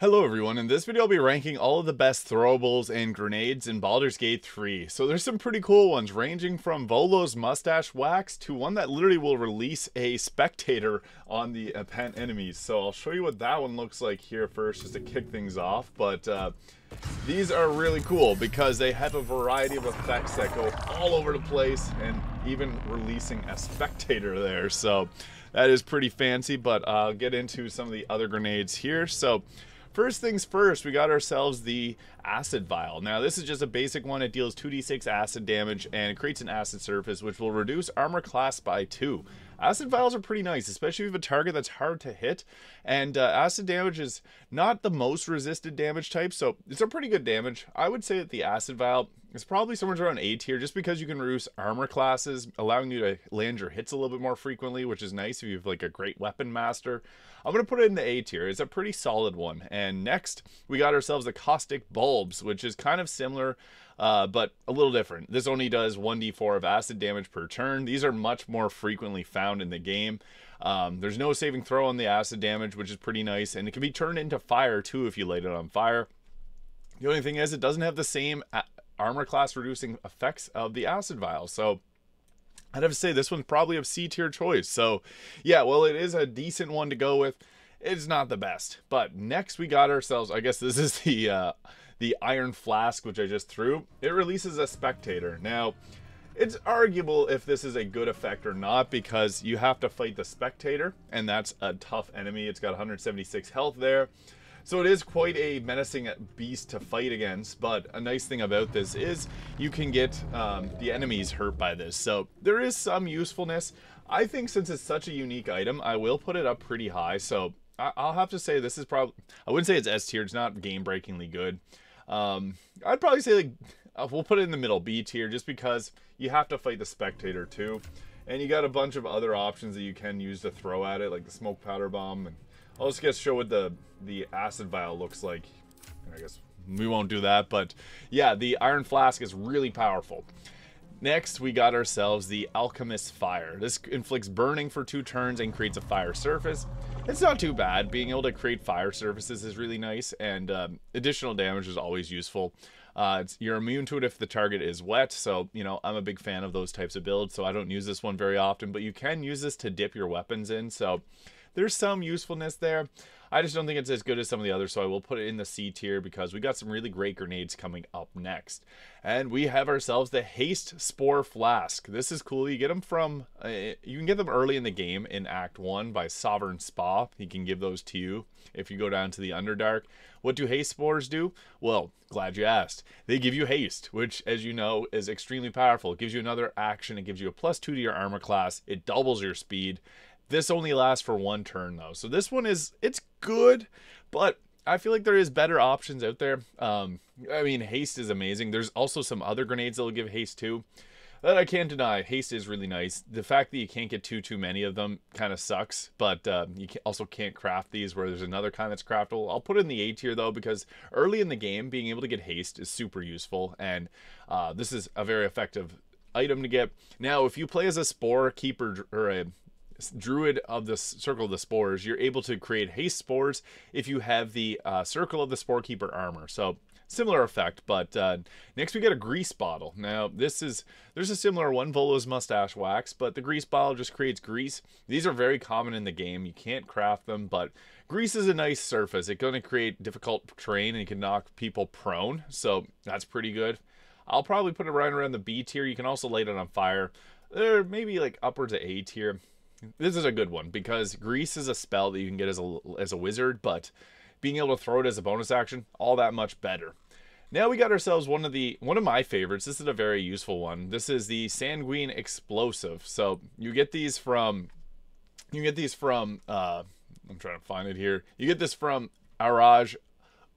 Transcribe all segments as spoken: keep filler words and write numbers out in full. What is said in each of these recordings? Hello everyone, in this video I'll be ranking all of the best throwables and grenades in Baldur's Gate three. So there's some pretty cool ones, ranging from Volo's mustache wax to one that literally will release a spectator on the append enemies. So I'll show you what that one looks like here first, just to kick things off. But uh, these are really cool because they have a variety of effects that go all over the place and even releasing a spectator there. So that is pretty fancy, but I'll get into some of the other grenades here. So first things first, we got ourselves the Acid Vial. Now this is just a basic one. It deals two d six acid damage and it creates an acid surface, which will reduce armor class by two. Acid vials are pretty nice, especially if you have a target that's hard to hit, and uh, acid damage is not the most resisted damage type, so it's a pretty good damage. I would say that the acid vial is probably somewhere around A tier, just because you can reduce armor classes, allowing you to land your hits a little bit more frequently, which is nice if you have like a great weapon master. I'm going to put it in the A tier. It's a pretty solid one. And next, we got ourselves the Caustic Bulbs, which is kind of similar, Uh, but a little different. This only does one d four of acid damage per turn. These are much more frequently found in the game. Um, there's no saving throw on the acid damage, which is pretty nice, and it can be turned into fire too if you light it on fire. The only thing is it doesn't have the same armor class reducing effects of the acid vial, so I'd have to say this one's probably a C tier choice. So yeah, well, it is a decent one to go with. It's not the best. But next we got ourselves, I guess this is the uh, the Iron Flask, which I just threw. It releases a spectator. Now, it's arguable if this is a good effect or not, because you have to fight the spectator, and that's a tough enemy. It's got one hundred seventy-six health there. So it is quite a menacing beast to fight against, but a nice thing about this is you can get um, the enemies hurt by this. So there is some usefulness. I think since it's such a unique item, I will put it up pretty high. So I'll have to say this is probably, I wouldn't say it's S tier. It's not game-breakingly good. Um, I'd probably say like, uh, we'll put it in the middle, B tier, just because you have to fight the spectator too. And you got a bunch of other options that you can use to throw at it, like the smoke powder bomb. And I'll just get to show what the, the acid vial looks like. I guess we won't do that, but yeah, the Iron Flask is really powerful. Next, we got ourselves the Alchemist Fire. This inflicts burning for two turns and creates a fire surface. It's not too bad. Being able to create fire surfaces is really nice, and um, additional damage is always useful. Uh, it's, you're immune to it if the target is wet, so, you know, I'm a big fan of those types of builds, so I don't use this one very often, but you can use this to dip your weapons in, so there's some usefulness there. I just don't think it's as good as some of the others, so I will put it in the C tier because we got some really great grenades coming up next. And we have ourselves the Haste Spore Flask. This is cool. You get them from, uh, you can get them early in the game in Act one by Sovereign Spa. He can give those to you if you go down to the Underdark. What do Haste Spores do? Well, glad you asked. They give you haste, which, as you know, is extremely powerful. It gives you another action. It gives you a plus two to your armor class. It doubles your speed. This only lasts for one turn though. So this one is, it's good, but I feel like there is better options out there. Um, I mean, haste is amazing. There's also some other grenades that will give haste too, that I can't deny. Haste is really nice. The fact that you can't get too, too many of them kind of sucks, but uh, you can also can't craft these, where there's another kind that's craftable. I'll put it in the A tier though, because early in the game, being able to get haste is super useful. And uh, this is a very effective item to get. Now, if you play as a Sporekeeper or a Druid of the Circle of the Spores, you're able to create haste spores if you have the uh, Circle of the Sporekeeper armor. So similar effect, but uh, next we get a grease bottle. Now this is, there's a similar one, Volo's mustache wax, but the grease bottle just creates grease. These are very common in the game. You can't craft them, but grease is a nice surface. It's going to create difficult terrain and you can knock people prone. So that's pretty good. I'll probably put it right around the B tier. You can also light it on fire. Or maybe like upwards of A tier. This is a good one because grease is a spell that you can get as a, as a wizard, but being able to throw it as a bonus action, all that much better. Now we got ourselves one of the one of my favorites. This is a very useful one. This is the Sanguine Explosive. So you get these from you get these from uh, I'm trying to find it here. You get this from Araj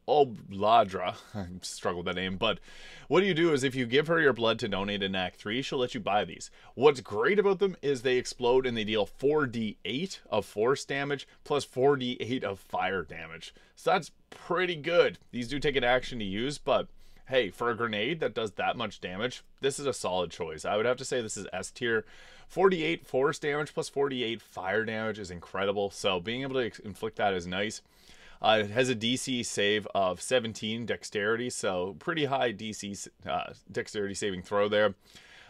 Obladra. I struggled with that name, but what do you do is if you give her your blood to donate in Act three, she'll let you buy these. What's great about them is they explode and they deal four d eight of force damage plus four d eight of fire damage. So that's pretty good. These do take an action to use, but hey, for a grenade that does that much damage, this is a solid choice. I would have to say this is S tier. forty-eight force damage plus forty-eight fire damage is incredible, so being able to inflict that is nice. Uh, it has a D C save of seventeen dexterity, so pretty high D C uh, dexterity saving throw there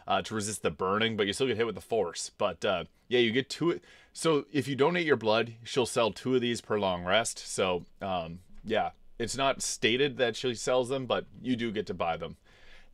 uh, to resist the burning, but you still get hit with the force. But uh, yeah, you get two. So if you donate your blood, she'll sell two of these per long rest. So um, yeah, it's not stated that she sells them, but you do get to buy them.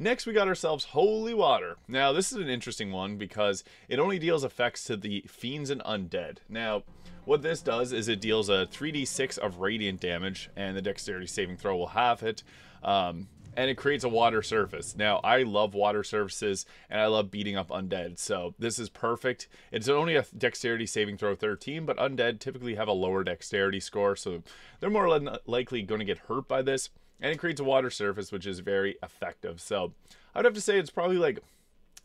Next, we got ourselves Holy Water. Now, this is an interesting one because it only deals effects to the Fiends and Undead. Now, what this does is it deals a three d six of radiant damage, and the dexterity saving throw will have it, um, and it creates a water surface. Now, I love water surfaces, and I love beating up Undead, so this is perfect. It's only a dexterity saving throw thirteen, but Undead typically have a lower dexterity score, so they're more likely going to get hurt by this. And it creates a water surface, which is very effective. So I'd have to say it's probably like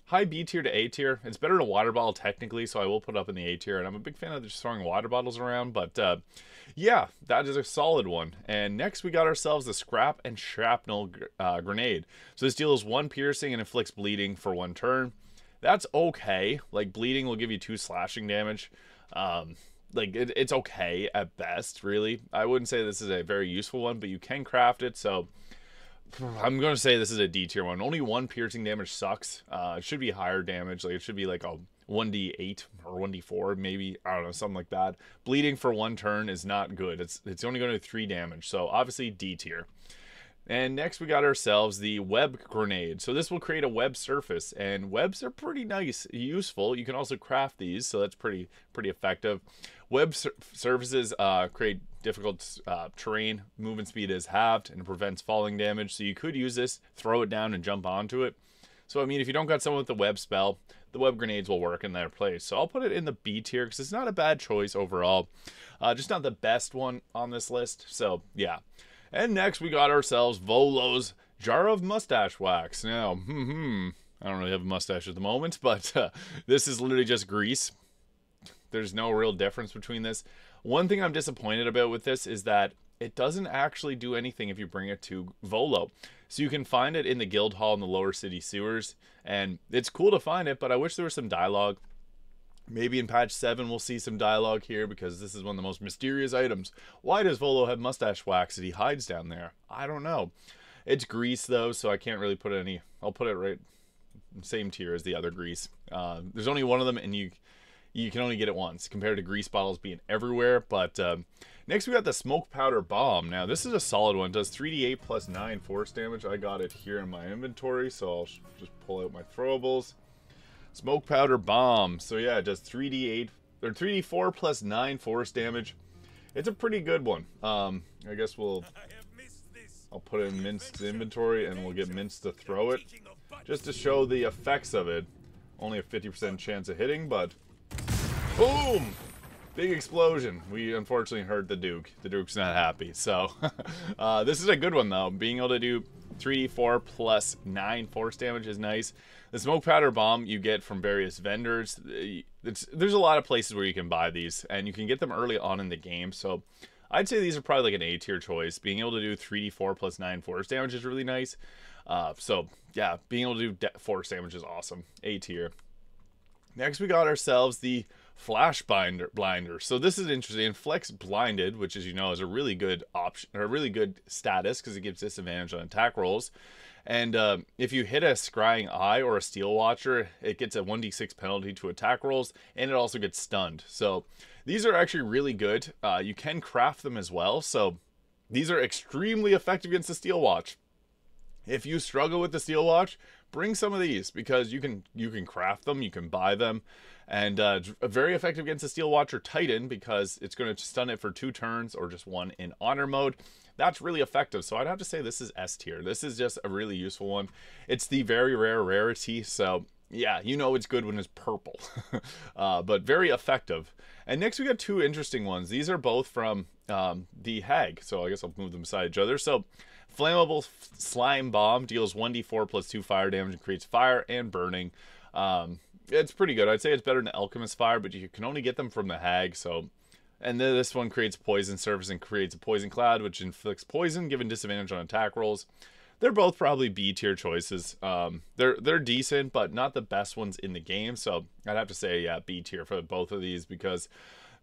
high B tier to A tier. It's better than a water bottle technically, so I will put up in the A tier. And I'm a big fan of just throwing water bottles around. But uh, yeah, that is a solid one. And next we got ourselves the Scrap and Shrapnel uh, Grenade. So this deals one piercing and inflicts bleeding for one turn. That's okay. Like, bleeding will give you two slashing damage. Um... Like, it, it's okay at best, really. I wouldn't say this is a very useful one, but you can craft it, so I'm going to say this is a D tier one. Only one piercing damage sucks. Uh, it should be higher damage. Like, it should be like a one d eight or one d four, maybe. I don't know, something like that. Bleeding for one turn is not good. It's, it's only going to do three damage, so obviously D tier. And next we got ourselves the Web Grenade. So this will create a web surface, and webs are pretty nice, useful. You can also craft these, so that's pretty pretty effective. Web sur surfaces uh, create difficult uh, terrain. Movement speed is halved and prevents falling damage. So you could use this, throw it down, and jump onto it. So, I mean, if you don't got someone with the web spell, the Web Grenades will work in their place. So I'll put it in the B tier because it's not a bad choice overall. Uh, just not the best one on this list. So, yeah. And next, we got ourselves Volo's Jar of Mustache Wax. Now, hmm, I don't really have a mustache at the moment, but uh, this is literally just grease. There's no real difference between this. One thing I'm disappointed about with this is that it doesn't actually do anything if you bring it to Volo. So you can find it in the Guild Hall in the Lower City sewers, and it's cool to find it, but I wish there was some dialogue. Maybe in patch seven we'll see some dialogue here, because this is one of the most mysterious items. Why does Volo have mustache wax that he hides down there? I don't know. It's grease though, so I can't really put any. I'll put it right same tier as the other grease. Uh, there's only one of them, and you you can only get it once compared to grease bottles being everywhere. But um, next we got the Smoke Powder Bomb. Now this is a solid one. It does three d eight plus nine force damage. I got it here in my inventory, so I'll just pull out my throwables. Smoke Powder Bomb. So yeah, it does three d eight or three d four plus nine force damage. It's a pretty good one. Um, I guess we'll I'll put it in Mince's inventory, and we'll get Mince to throw it just to show the effects of it. Only a fifty percent chance of hitting, but boom! Big explosion. We unfortunately hurt the Duke. The Duke's not happy. So uh, this is a good one though. Being able to do three d four plus nine force damage is nice. The Smoke Powder Bomb you get from various vendors. It's, there's a lot of places where you can buy these, and you can get them early on in the game. So I'd say these are probably like an A tier choice. Being able to do three d four plus nine force damage is really nice. Uh, so yeah, being able to do force damage is awesome. A tier. Next we got ourselves the Flash Binder blinder. So this is interesting. Flex blinded, which as you know is a really good option, or a really good status, because it gives disadvantage on attack rolls. And uh, if you hit a Scrying Eye or a Steel Watcher, it gets a one d six penalty to attack rolls, and it also gets stunned. So these are actually really good. Uh, you can craft them as well. So these are extremely effective against the Steel Watch. If you struggle with the Steel Watch, bring some of these, because you can you can craft them, you can buy them, and uh, very effective against the Steel Watcher Titan, because it's going to stun it for two turns or just one in honor mode. That's really effective. So I'd have to say this is S tier. This is just a really useful one. It's the very rare rarity, so yeah, you know it's good when it's purple. uh, but very effective. And next we got two interesting ones. These are both from um, the Hag, so I guess I'll move them beside each other. So Flammable Slime Bomb deals one d four plus two fire damage and creates fire and burning. Um, it's pretty good. I'd say it's better than Alchemist Fire, but you can only get them from the Hag. So, and then this one creates poison surface and creates a poison cloud, which inflicts poison, giving disadvantage on attack rolls. They're both probably B tier choices. Um, they're they're decent, but not the best ones in the game. So I'd have to say, yeah, B tier for both of these, because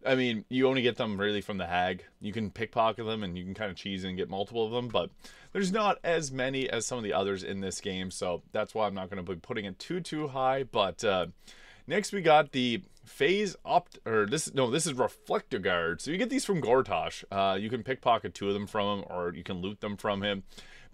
I mean, you only get them really from the hag. You can pickpocket them and you can kind of cheese and get multiple of them, but there's not as many as some of the others in this game, so that's why I'm not going to be putting it too, too high. But uh, next we got the Phase Opt, or this, no, this is Reflector Guard. So you get these from Gortash. Uh, you can pickpocket two of them from him, or you can loot them from him.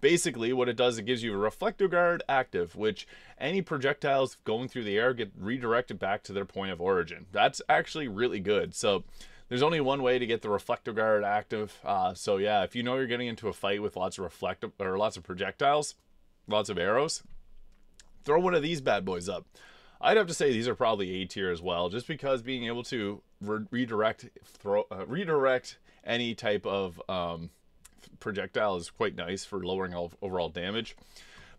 Basically, what it does, it gives you a Reflector Guard active, which any projectiles going through the air get redirected back to their point of origin. That's actually really good. So there's only one way to get the Reflector Guard active. Uh, so yeah, if you know you're getting into a fight with lots of reflective or lots of projectiles, lots of arrows, throw one of these bad boys up. I'd have to say these are probably A tier as well, just because being able to re redirect throw uh, redirect any type of um, projectile is quite nice for lowering all overall damage,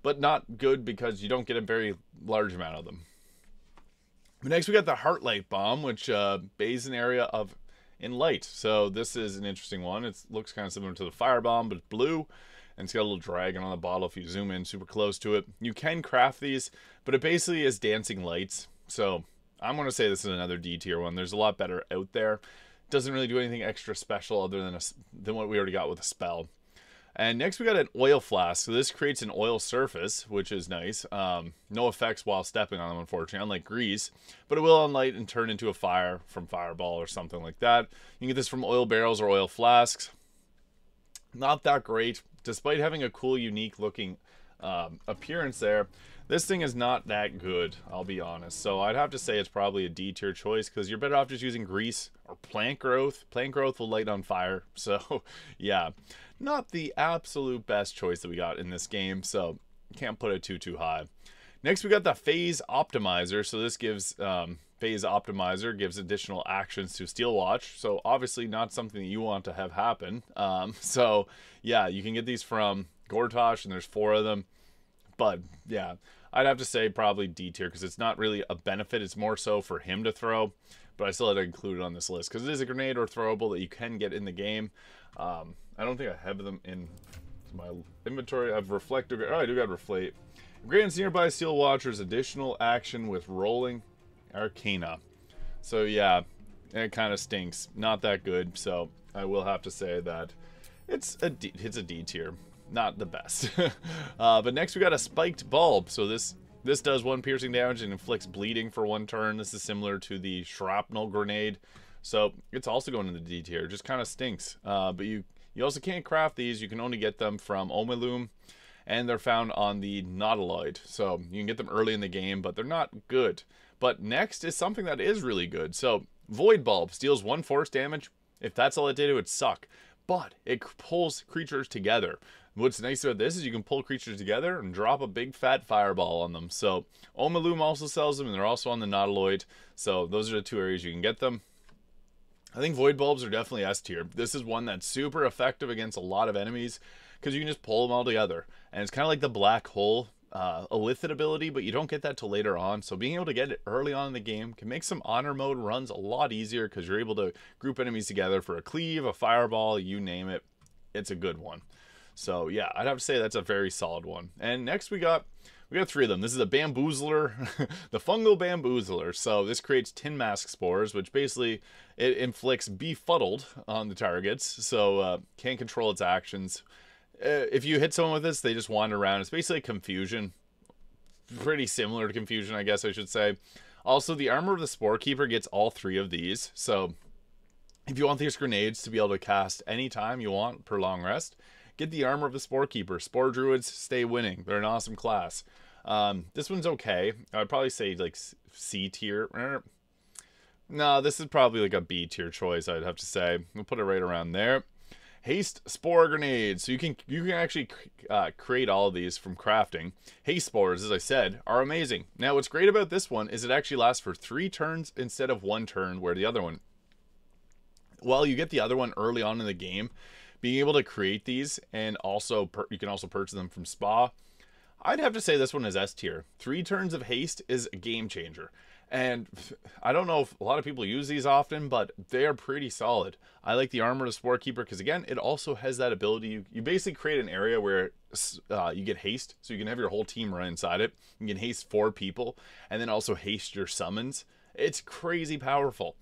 but not good because you don't get a very large amount of them. But next we got the Heartlight Bomb, which uh, bathes an area of in light. So this is an interesting one. It looks kind of similar to the Fire Bomb, but it's blue, and it's got a little dragon on the bottle if you zoom in super close to it. You can craft these, but it basically is dancing lights. So I'm going to say this is another D tier one. There's a lot better out there. Doesn't really do anything extra special other than a, than what we already got with a spell. And next we got an Oil Flask. So this creates an oil surface, which is nice. Um, no effects while stepping on them, unfortunately, unlike grease. But it will unlight and turn into a fire from Fireball or something like that. You can get this from oil barrels or oil flasks. Not that great. Despite having a cool, unique looking um, appearance there, this thing is not that good, I'll be honest. So I'd have to say it's probably a D tier choice, because you're better off just using grease or plant growth. Plant growth will light on fire. So yeah, not the absolute best choice that we got in this game. So can't put it too, too high. Next, we got the Phase Optimizer. So this gives, um, Phase Optimizer gives additional actions to Steel Watch. So obviously not something that you want to have happen. Um, so yeah, you can get these from Gortash and there's four of them. But yeah, I'd have to say probably D tier, because it's not really a benefit. It's more so for him to throw, but I still had to include it on this list because it is a grenade or throwable that you can get in the game. Um, I don't think I have them in my inventory. I have Reflector. Oh, I do got Reflate. Grants nearby Steel Watchers additional action with Rolling Arcana. So yeah, it kind of stinks. Not that good. So I will have to say that it's a D, it's a D tier. Not the best. uh, but next we got a Spiked Bulb. So this this does one piercing damage and inflicts bleeding for one turn. This is similar to the Shrapnel Grenade. So it's also going in the D tier. Just kind of stinks. Uh, but you, you also can't craft these. You can only get them from Omeloom. And they're found on the Nautiloid. So you can get them early in the game, but they're not good. But next is something that is really good. So Void Bulb deals one force damage. If that's all it did, it would suck. But it pulls creatures together. What's nice about this is you can pull creatures together and drop a big fat fireball on them. So Omeloom also sells them, and they're also on the Nautiloid. So those are the two areas you can get them. I think Void Bulbs are definitely S tier. This is one that's super effective against a lot of enemies, because you can just pull them all together. And it's kind of like the black hole uh, illithid ability, but you don't get that till later on. So being able to get it early on in the game can make some honor mode runs a lot easier, because you're able to group enemies together for a cleave, a fireball, you name it. It's a good one. So yeah, I'd have to say that's a very solid one. And next we got we got three of them. This is a Bamboozler, the Fungal Bamboozler. So this creates tin mask spores, which basically it inflicts befuddled on the targets. So uh, can't control its actions. If you hit someone with this, they just wander around. It's basically Confusion. Pretty similar to Confusion, I guess I should say. Also, the Armor of the Sporekeeper gets all three of these. So if you want these grenades to be able to cast any time you want per long rest, get the Armor of the Sporekeeper. Spore Druids stay winning. They're an awesome class. Um, this one's okay. I'd probably say like C tier. No, this is probably like a B tier choice, I'd have to say. We'll put it right around there. Haste Spore Grenade. So you can you can actually uh, create all of these from crafting. Haste Spores, as I said, are amazing. Now, what's great about this one is it actually lasts for three turns instead of one turn, where the other one... Well, you get the other one early on in the game. Being able to create these, and also per you can also purchase them from Spa. I'd have to say this one is S tier. Three turns of haste is a game changer. And I don't know if a lot of people use these often, but they are pretty solid. I like the Armor of the Sporekeeper because, again, it also has that ability. You, you basically create an area where uh, you get haste, so you can have your whole team run inside it. You can haste four people and then also haste your summons. It's crazy powerful.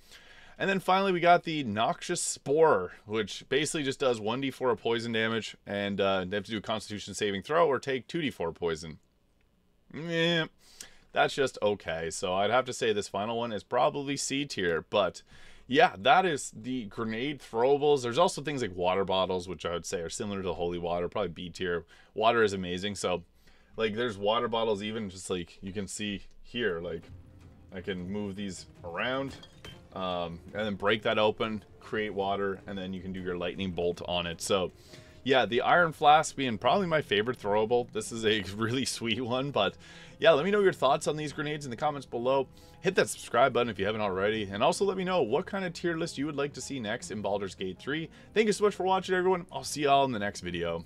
And then finally, we got the Noxious Spore, which basically just does one d four poison damage, and uh, they have to do a Constitution saving throw or take two d four poison. Yeah, that's just okay. So I'd have to say this final one is probably C tier, but yeah, that is the grenade throwables. There's also things like water bottles, which I would say are similar to the Holy Water, probably B tier. Water is amazing, so like there's water bottles even just like you can see here. Like I can move these around um, and then break that open, create water, and then you can do your lightning bolt on it. So yeah, the Iron Flask being probably my favorite throwable. This is a really sweet one, but yeah, let me know your thoughts on these grenades in the comments below. Hit that subscribe button if you haven't already, and also let me know what kind of tier list you would like to see next in Baldur's Gate three. Thank you so much for watching, everyone. I'll see y'all in the next video.